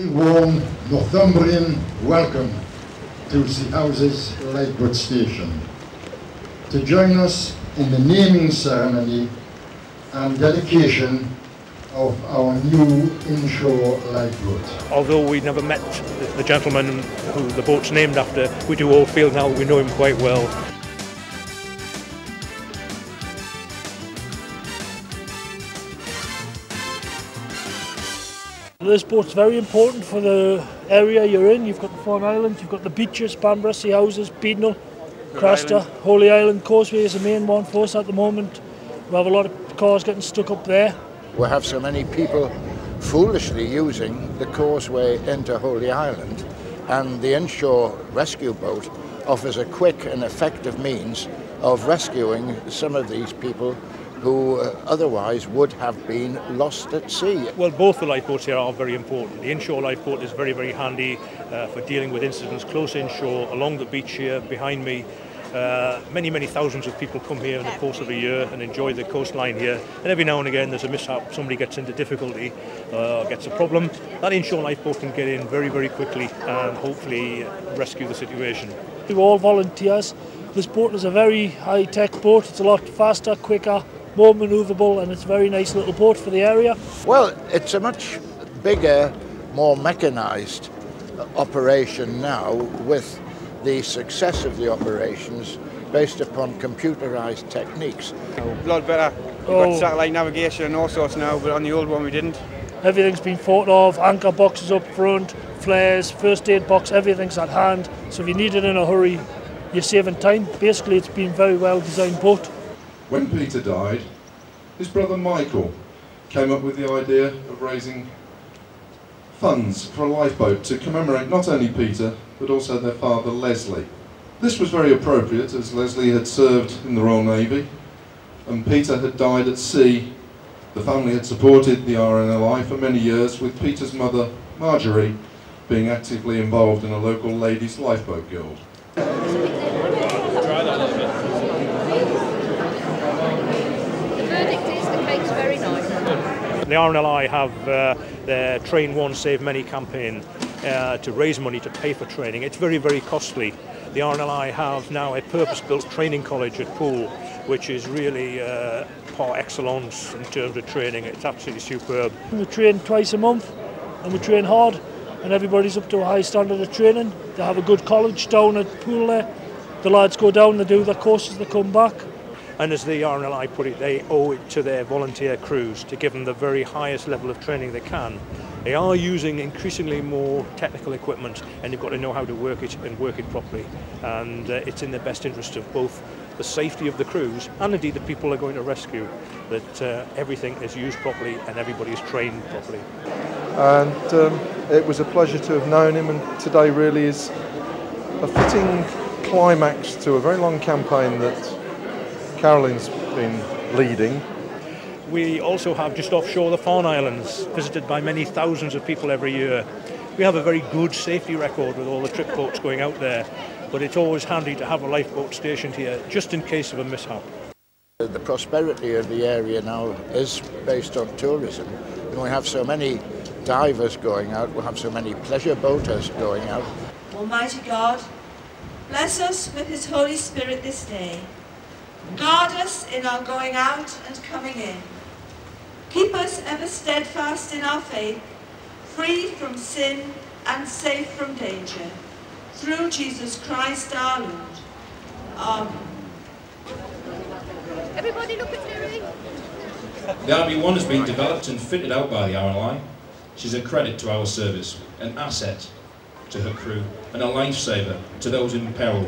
hearty, warm Northumbrian welcome to Seahouses Lifeboat Station to join us in the naming ceremony and dedication of our new inshore lifeboat. Although we never met the gentleman who the boat's named after, we do all feel now we know him quite well. This boat's very important for the area you're in. You've got the Farne Islands, you've got the beaches, Banborough, Seahouses, Beadnell, Craster, Holy Island. Causeway is the main one for us at the moment. We have a lot of cars getting stuck up there. We have so many people foolishly using the causeway into Holy Island, and the inshore rescue boat offers a quick and effective means of rescuing some of these people who otherwise would have been lost at sea. Well, both the lifeboats here are very important. The inshore lifeboat is very, very handy for dealing with incidents close inshore, along the beach here behind me. Many, many thousands of people come here in the course of a year and enjoy the coastline here. And every now and again there's a mishap, somebody gets into difficulty or gets a problem. That inshore lifeboat can get in very, very quickly and hopefully rescue the situation. We're all volunteers. This boat is a very high-tech boat. It's a lot faster, quicker, more manoeuvrable, and it's a very nice little boat for the area. Well, it's a much bigger, more mechanised operation now, with the success of the operations based upon computerised techniques. A lot better. We've got satellite navigation and all sorts now, but on the old one we didn't. Everything's been thought of, anchor boxes up front, flares, first aid box, everything's at hand. So if you need it in a hurry, you're saving time. Basically, it's been a very well designed boat. When Peter died, his brother Michael came up with the idea of raising funds for a lifeboat to commemorate not only Peter, but also their father, Leslie. This was very appropriate, as Leslie had served in the Royal Navy and Peter had died at sea. The family had supported the RNLI for many years, with Peter's mother, Marjorie, being actively involved in a local ladies' lifeboat guild. The RNLI have their Train One Save Many campaign to raise money to pay for training. It's very, very costly. The RNLI have now a purpose-built training college at Poole, which is really par excellence in terms of training. It's absolutely superb. We train twice a month and we train hard, and everybody's up to a high standard of training. They have a good college down at Poole there. The lads go down, they do their courses, they come back. And as the RNLI put it, they owe it to their volunteer crews to give them the very highest level of training they can. They are using increasingly more technical equipment, and you've got to know how to work it and work it properly. And it's in the best interest of both the safety of the crews and indeed the people they're going to rescue, that everything is used properly and everybody is trained properly. And it was a pleasure to have known him, and today really is a fitting climax to a very long campaign that Caroline's been leading. We also have just offshore the Farne Islands, visited by many thousands of people every year. We have a very good safety record with all the trip boats going out there, but it's always handy to have a lifeboat stationed here just in case of a mishap. The prosperity of the area now is based on tourism, and we have so many divers going out, we have so many pleasure boaters going out. Almighty God, bless us with His Holy Spirit this day. Guard us in our going out and coming in. Keep us ever steadfast in our faith, free from sin and safe from danger. Through Jesus Christ our Lord. Amen. Everybody look at Mary. The RB1 has been developed and fitted out by the RNLI. She's a credit to our service, an asset to her crew, and a lifesaver to those in peril.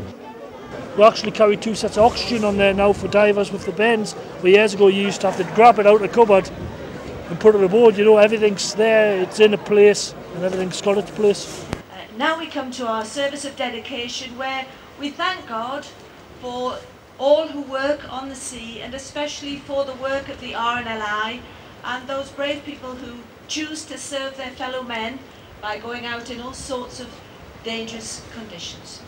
We actually carry two sets of oxygen on there now for divers with the bends. But years ago you used to have to grab it out of the cupboard and put it aboard. You know, everything's there, it's in a place, and everything's got its place. Now we come to our service of dedication, where we thank God for all who work on the sea, and especially for the work of the RNLI and those brave people who choose to serve their fellow men by going out in all sorts of dangerous conditions.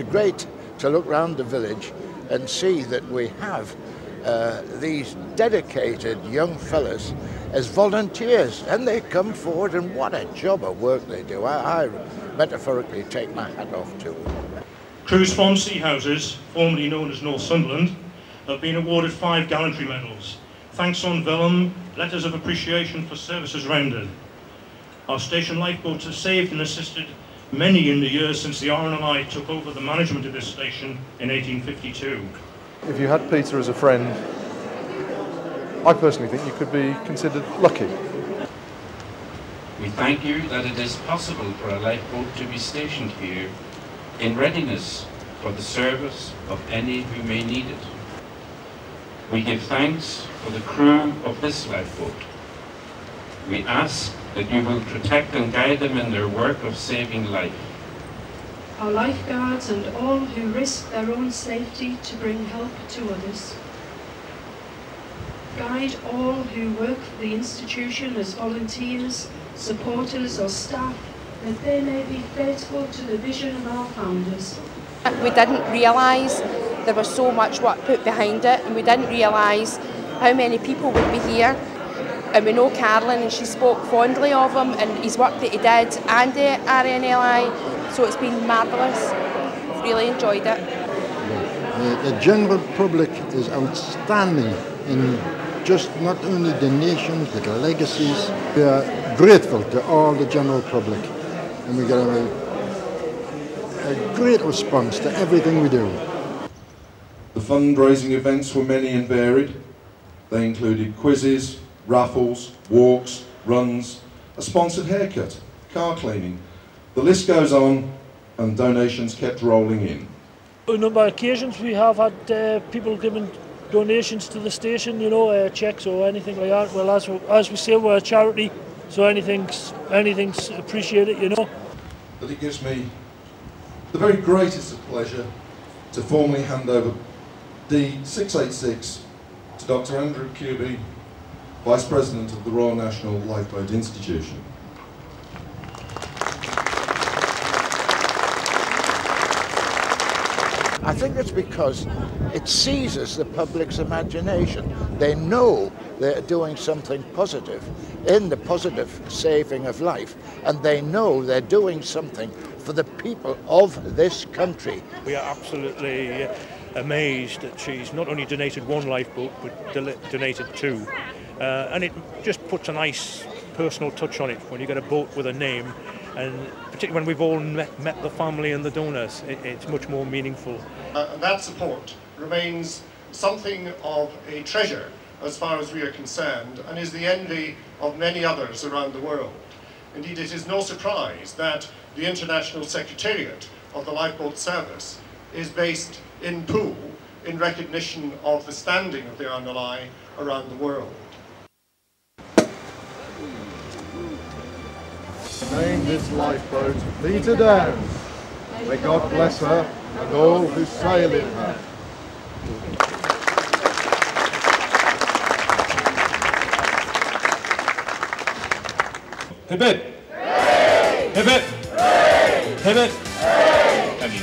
It's great to look round the village and see that we have these dedicated young fellas as volunteers, and they come forward, and what a job of work they do. I metaphorically take my hat off to them. Crews from Seahouses, formerly known as North Sunderland, have been awarded 5 gallantry medals, thanks on vellum, letters of appreciation for services rendered. Our station lifeboats have saved and assisted many in the years since the RNLI took over the management of this station in 1852. If you had Peter as a friend, I personally think you could be considered lucky. We thank you that it is possible for a lifeboat to be stationed here in readiness for the service of any who may need it. We give thanks for the crew of this lifeboat. We ask that you will protect and guide them in their work of saving life. Our lifeguards and all who risk their own safety to bring help to others. Guide all who work for the institution as volunteers, supporters or staff, that they may be faithful to the vision of our founders. We didn't realise there was so much work put behind it, and we didn't realise how many people would be here. And we know Caroline, and she spoke fondly of him and his work that he did, and the RNLI, so it's been marvellous. Really enjoyed it. The general public is outstanding in just not only the nations, but the legacies. We are grateful to all the general public, and we get a great response to everything we do. The fundraising events were many and varied. They included quizzes, raffles, walks, runs, a sponsored haircut, car cleaning. The list goes on, and donations kept rolling in. On a number of occasions we have had people giving donations to the station, you know, cheques or anything like that. Well, as we say, we're a charity, so anything's appreciated, you know. But it gives me the very greatest of pleasure to formally hand over D686 to Dr. Andrew QB, Vice President of the Royal National Lifeboat Institution. I think it's because it seizes the public's imagination. They know they're doing something positive in the positive saving of life, and they know they're doing something for the people of this country. We are absolutely amazed that she's not only donated one lifeboat, but donated 2. And it just puts a nice personal touch on it when you get a boat with a name, and particularly when we've all met the family and the donors, it's much more meaningful. And that support remains something of a treasure as far as we are concerned, and is the envy of many others around the world. Indeed, it is no surprise that the International Secretariat of the Lifeboat Service is based in Poole in recognition of the standing of the RNLI around the world. Name this lifeboat Peter Downes. May God bless her and all who sail in her. Hip it! Hip it! Hip it! Thank you.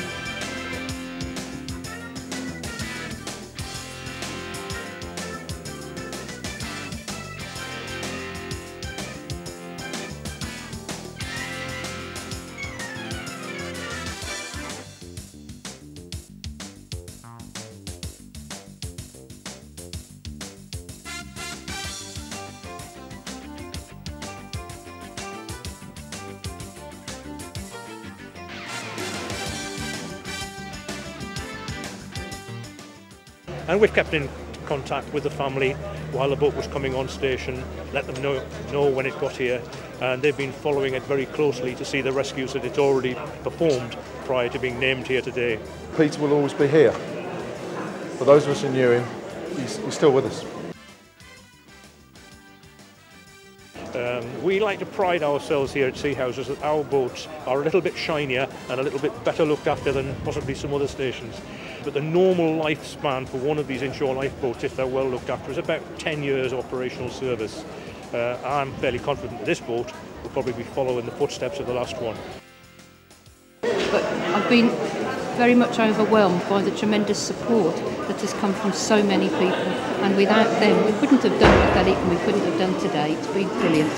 And we've kept in contact with the family while the boat was coming on station, let them know when it got here, and they've been following it very closely to see the rescues that it's already performed prior to being named here today. Peter will always be here. For those of us who knew him, he's still with us. We like to pride ourselves here at Seahouses that our boats are a little bit shinier and a little bit better looked after than possibly some other stations. But the normal lifespan for one of these inshore lifeboats, if they're well looked after, is about 10 years operational service. I'm fairly confident that this boat will probably be following the footsteps of the last one. But I've been very much overwhelmed by the tremendous support that has come from so many people, and without them we couldn't have done what that evening, we couldn't have done today. It's been brilliant.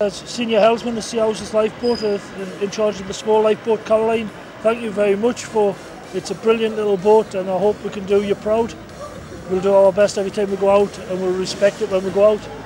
As Senior Helmsman, the Seahouses lifeboat, in charge of the small lifeboat Caroline, thank you very much for, it's a brilliant little boat and I hope we can do you proud. We'll do our best every time we go out and we'll respect it when we go out.